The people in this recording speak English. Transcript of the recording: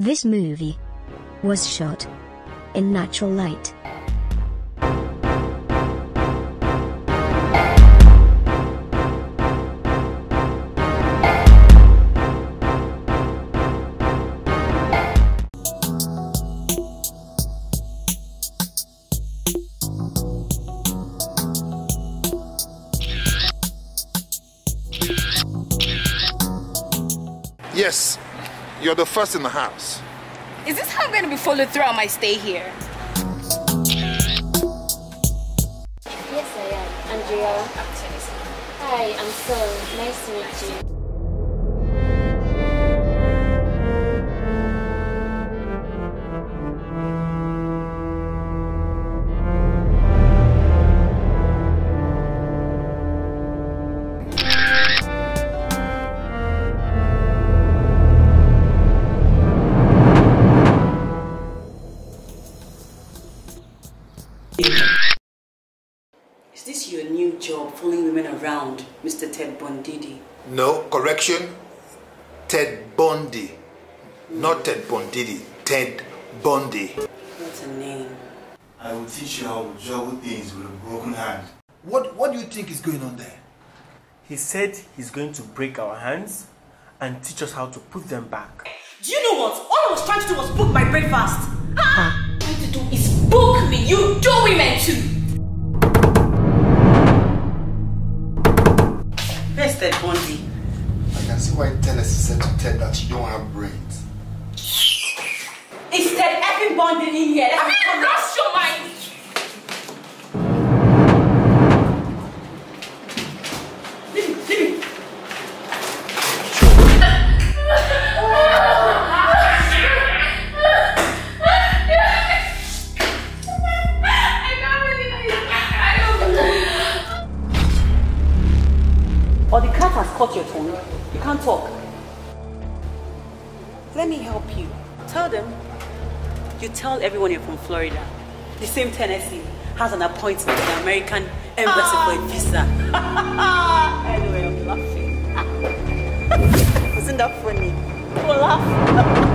This movie was shot in natural light. Yes, you're the first in the house. Is this how I'm going to be followed throughout my stay here? Yes, I am. Andrea. Hi, I'm Sol. Nice to meet you. Is this your new job, fooling women around, Mr. Ted Bundy? No, correction, Ted Bundy, not Ted Bundy, Ted Bundy. What a name. I will teach you how to juggle things with a broken hand. What do you think is going on there? He said he's going to break our hands and teach us how to put them back. Do you know what? All I was trying to do was book my breakfast. Ah! All you need to do is book me, you do women too! Ted Bundy. I can see why Tennessee said to Ted that you don't have brains. It's Ted effing Bundy in here. Have you lost your mind? Leave me. Or the cat has caught your tongue. You can't talk. Let me help you. Tell them. You tell everyone you're from Florida. The same Tennessee has an appointment with the American Embassy for a visa. Anyway, I'm laughing. Isn't that funny? We'll laugh.